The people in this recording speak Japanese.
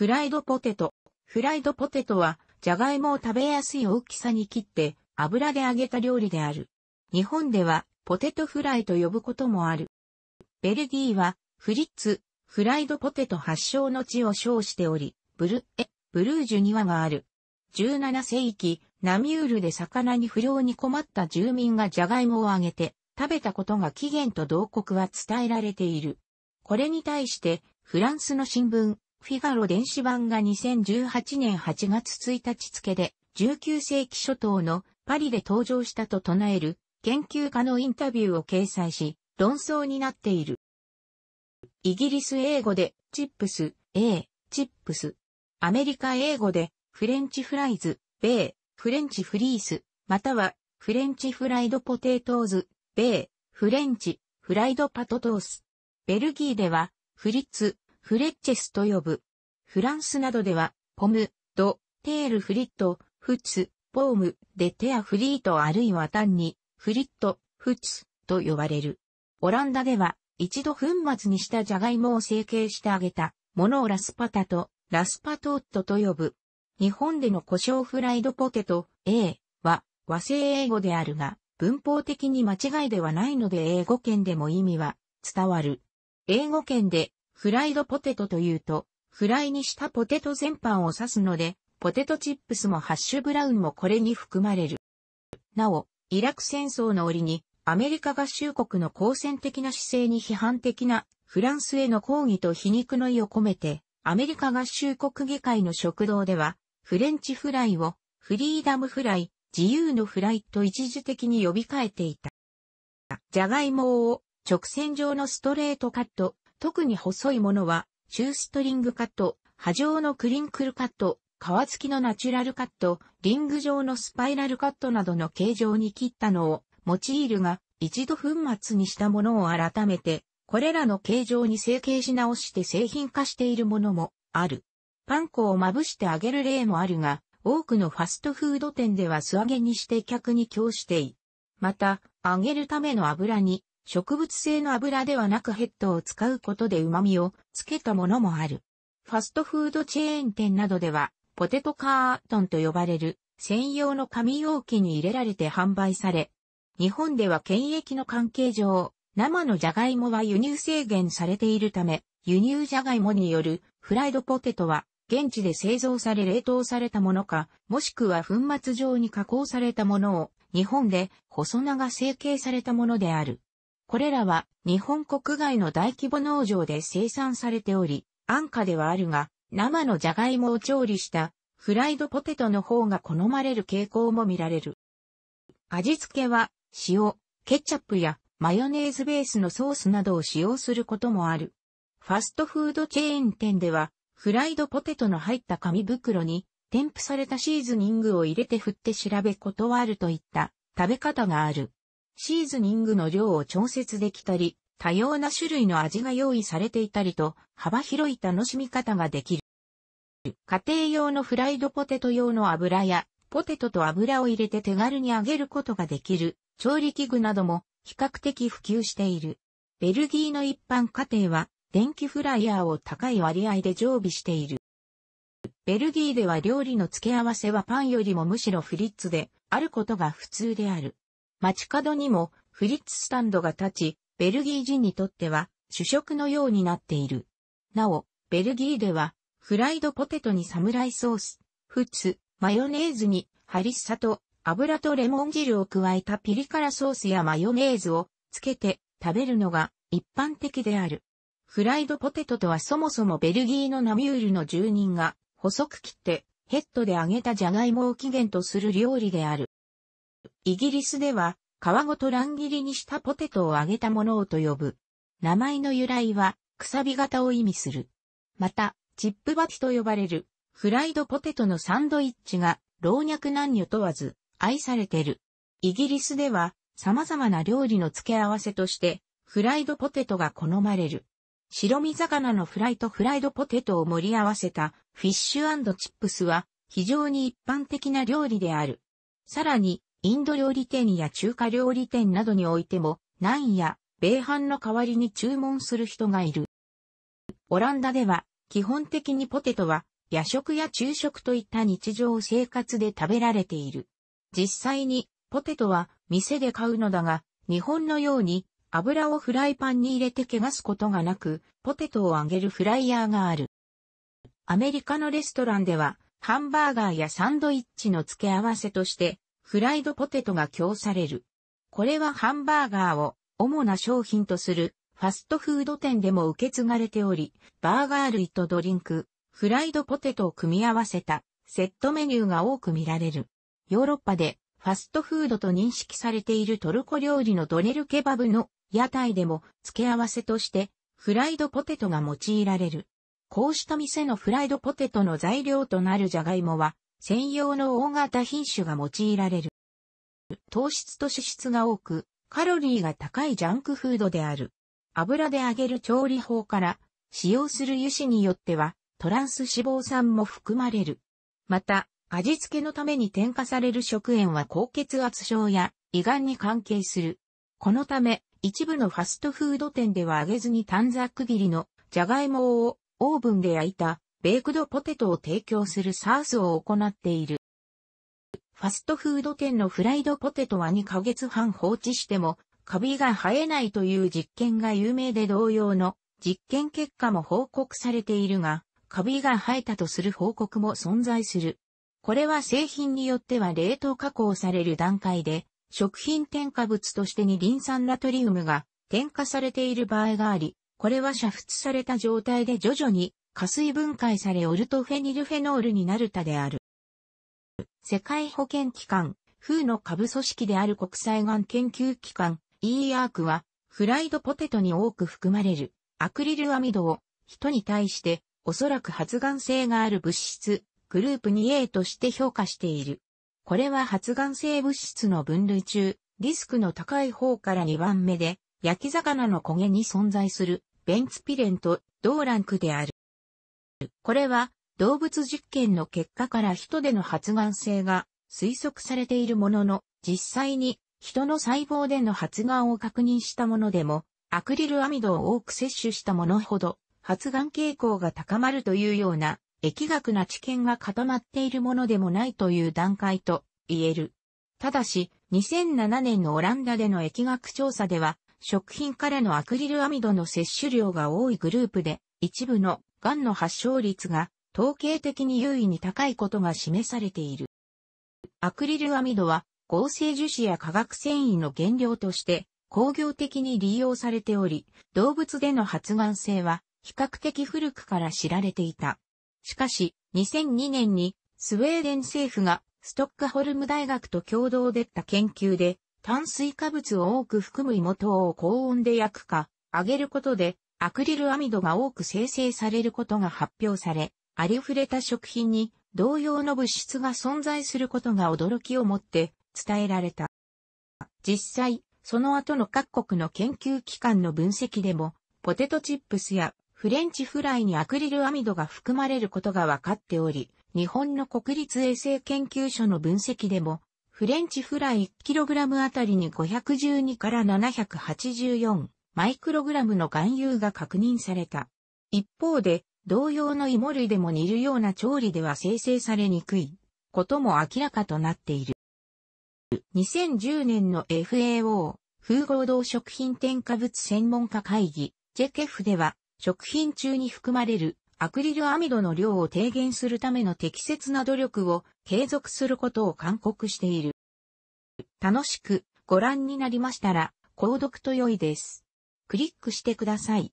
フライドポテト。フライドポテトは、じゃがいもを食べやすい大きさに切って、油で揚げた料理である。日本では、ポテトフライと呼ぶこともある。ベルギーは、フリッツ、フライドポテト発祥の地を称しており、ブルージュにはがある。17世紀、ナミュールで魚に不漁に困った住民がじゃがいもを揚げて、食べたことが起源と同国は伝えられている。これに対して、フランスの新聞、フィガロ電子版が2018年8月1日付で、19世紀初頭のパリで登場したと唱える研究家のインタビューを掲載し、論争になっている。イギリス英語でチップス、チップス。アメリカ英語でフレンチフライズ、フレンチフリース、またはフレンチフライドポテトーズ、フレンチフライドパトトース。ベルギーではフリッツ、フレッチェスと呼ぶ。フランスなどではポム、ド、テールフリット、フツ、ポーム、デテアフリートあるいは単にフリット、フツと呼ばれる。オランダでは一度粉末にしたじゃがいもを成形して揚げたものをラスパタとラスパトーットと呼ぶ。日本での胡椒フライドポテト、は和製英語であるが文法的に間違いではないので英語圏でも意味は伝わる。英語圏でフライドポテトというとフライにしたポテト全般を指すのでポテトチップスもハッシュブラウンもこれに含まれる。なお、イラク戦争の折にアメリカ合衆国の好戦的な姿勢に批判的なフランスへの抗議と皮肉の意を込めてアメリカ合衆国議会の食堂ではフレンチフライをフリーダムフライ、自由のフライと一時的に呼びかえていた。じゃがいもを直線状のストレートカット、特に細いものはシューストリングカット、波状のクリンクルカット、皮付きのナチュラルカット、リング状のスパイラルカットなどの形状に切ったのを用いるが、一度粉末にしたものを改めて、これらの形状に成形し直して製品化しているものもある。パン粉をまぶして揚げる例もあるが、多くのファストフード店では素揚げにして客に供している。また、揚げるための油に、植物性の油ではなくヘッドを使うことで旨味をつけたものもある。ファストフードチェーン店などでは、ポテトカートンと呼ばれる専用の紙容器に入れられて販売され、日本では検疫の関係上、生のじゃがいもは輸入制限されているため、輸入じゃがいもによるフライドポテトは、現地で製造され冷凍されたものか、もしくは粉末状に加工されたものを、日本で細長成形されたものである。これらは日本国外の大規模農場で生産されており、安価ではあるが、生のじゃがいもを調理したフライドポテトの方が好まれる傾向も見られる。味付けは塩、ケチャップやマヨネーズベースのソースなどを使用することもある。ファストフードチェーン店では、フライドポテトの入った紙袋に添付されたシーズニングを入れて振って調べ断るといった食べ方がある。シーズニングの量を調節できたり、多様な種類の味が用意されていたりと幅広い楽しみ方ができる。家庭用のフライドポテト用の油やポテトと油を入れて手軽に揚げることができる調理器具なども比較的普及している。ベルギーの一般家庭は電気フライヤーを高い割合で常備している。ベルギーでは料理の付け合わせはパンよりもむしろフリッツであることが普通である。街角にもフリッツスタンドが立ち、ベルギー人にとっては主食のようになっている。なお、ベルギーではフライドポテトにサムライソース、フツ、マヨネーズにハリッサと油とレモン汁を加えたピリ辛ソースやマヨネーズをつけて食べるのが一般的である。フライドポテトとはそもそもベルギーのナミュールの住人が細く切ってヘッドで揚げたじゃがいもを起源とする料理である。イギリスでは皮ごと乱切りにしたポテトを揚げたものをと呼ぶ。名前の由来はくさび型を意味する。また、チップバティと呼ばれるフライドポテトのサンドイッチが老若男女問わず愛されている。イギリスでは様々な料理の付け合わせとしてフライドポテトが好まれる。白身魚のフライとフライドポテトを盛り合わせたフィッシュ&チップスは非常に一般的な料理である。さらに、インド料理店や中華料理店などにおいても、ナンや米飯の代わりに注文する人がいる。オランダでは、基本的にポテトは夜食や昼食といった日常生活で食べられている。実際にポテトは店で買うのだが、日本のように油をフライパンに入れて汚すことがなく、ポテトを揚げるフライヤーがある。アメリカのレストランでは、ハンバーガーやサンドイッチの付け合わせとして、フライドポテトが供される。これはハンバーガーを主な商品とするファストフード店でも受け継がれており、バーガー類とドリンク、フライドポテトを組み合わせたセットメニューが多く見られる。ヨーロッパでファストフードと認識されているトルコ料理のドネルケバブの屋台でも付け合わせとしてフライドポテトが用いられる。こうした店のフライドポテトの材料となるジャガイモは専用の大型品種が用いられる。糖質と脂質が多く、カロリーが高いジャンクフードである。油で揚げる調理法から、使用する油脂によっては、トランス脂肪酸も含まれる。また、味付けのために添加される食塩は高血圧症や胃がんに関係する。このため、一部のファストフード店では揚げずに短冊切りのジャガイモをオーブンで焼いたベイクドポテトを提供するサースを行っている。ファストフード店のフライドポテトは2ヶ月半放置してもカビが生えないという実験が有名で、同様の実験結果も報告されているが、カビが生えたとする報告も存在する。これは製品によっては冷凍加工される段階で食品添加物としてにリン酸ナトリウムが添加されている場合があり、これは煮沸された状態で徐々に加水分解されオルトフェニルフェノールになるたである。世界保健機関、WHOの下部組織である国際がん研究機関、EARCは、フライドポテトに多く含まれる、アクリルアミドを、人に対して、おそらく発がん性がある物質、グループ 2A として評価している。これは発がん性物質の分類中、リスクの高い方から2番目で、焼き魚の焦げに存在する、ベンツピレンと同ランクである。これは、動物実験の結果から人での発がん性が推測されているものの、実際に人の細胞での発がんを確認したものでも、アクリルアミドを多く摂取したものほど発がん傾向が高まるというような疫学な知見が固まっているものでもないという段階と言える。ただし、2007年のオランダでの疫学調査では、食品からのアクリルアミドの摂取量が多いグループで、一部のがんの発症率が統計的に優位に高いことが示されている。アクリルアミドは合成樹脂や化学繊維の原料として工業的に利用されており、動物での発がん性は比較的古くから知られていた。しかし、2002年にスウェーデン政府がストックホルム大学と共同でした研究で、炭水化物を多く含む芋糖を高温で焼くか揚げることでアクリルアミドが多く生成されることが発表され、ありふれた食品に同様の物質が存在することが驚きをもって伝えられた。実際、その後の各国の研究機関の分析でも、ポテトチップスやフレンチフライにアクリルアミドが含まれることが分かっており、日本の国立衛生研究所の分析でも、フレンチフライ 1kg あたりに512から784マイクログラムの含有が確認された。一方で、同様の芋類でも似るような調理では生成されにくいことも明らかとなっている。2010年の FAO、風合同食品添加物専門家会議、JKF では、食品中に含まれるアクリルアミドの量を低減するための適切な努力を継続することを勧告している。楽しくご覧になりましたら、購読と良いです。クリックしてください。